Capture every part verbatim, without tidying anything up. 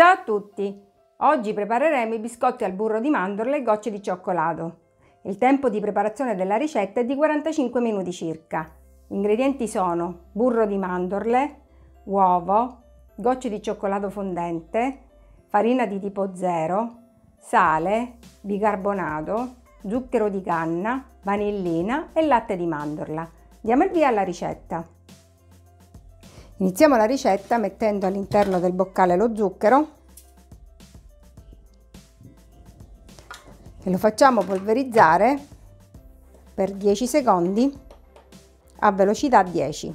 Ciao a tutti! Oggi prepareremo i biscotti al burro di mandorle e gocce di cioccolato. Il tempo di preparazione della ricetta è di quarantacinque minuti circa. Gli ingredienti sono burro di mandorle, uovo, gocce di cioccolato fondente, farina di tipo zero, sale, bicarbonato, zucchero di canna, vanillina e latte di mandorla. Diamo il via alla ricetta. Iniziamo la ricetta mettendo all'interno del boccale lo zucchero e lo facciamo polverizzare per dieci secondi a velocità dieci.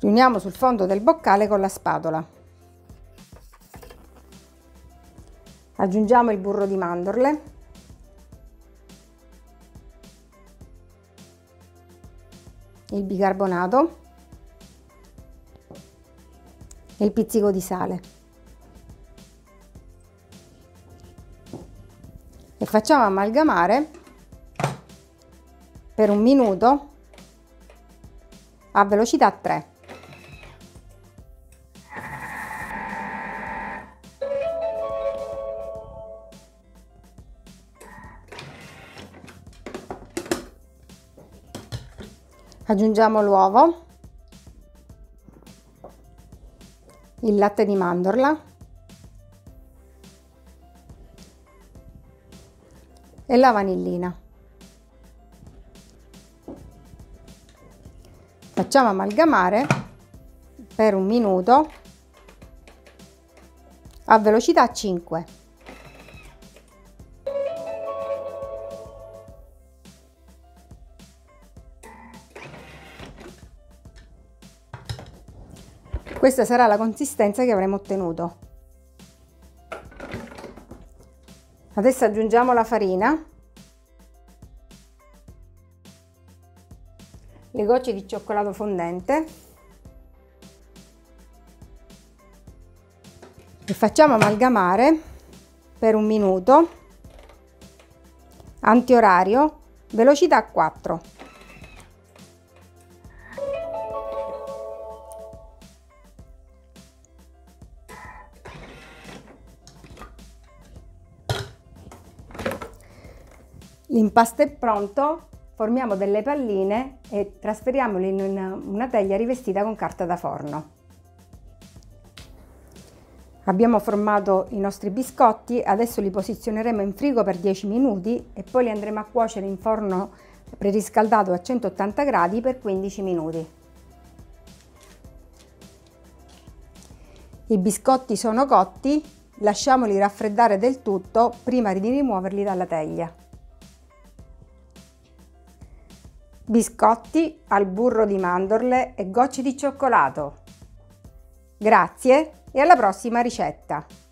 Riuniamo sul fondo del boccale con la spatola. Aggiungiamo il burro di mandorle, il bicarbonato e il pizzico di sale e facciamo amalgamare per un minuto a velocità tre. Aggiungiamo l'uovo, il latte di mandorla e la vanillina. Facciamo amalgamare per un minuto a velocità cinque. Questa sarà la consistenza che avremo ottenuto. Adesso aggiungiamo la farina, le gocce di cioccolato fondente e facciamo amalgamare per un minuto, antiorario, velocità quattro. L'impasto è pronto, formiamo delle palline e trasferiamole in una, una teglia rivestita con carta da forno. Abbiamo formato i nostri biscotti, adesso li posizioneremo in frigo per dieci minuti e poi li andremo a cuocere in forno preriscaldato a centottanta gradi per quindici minuti. I biscotti sono cotti, lasciamoli raffreddare del tutto prima di rimuoverli dalla teglia. Biscotti al burro di mandorle e gocce di cioccolato. Grazie e alla prossima ricetta!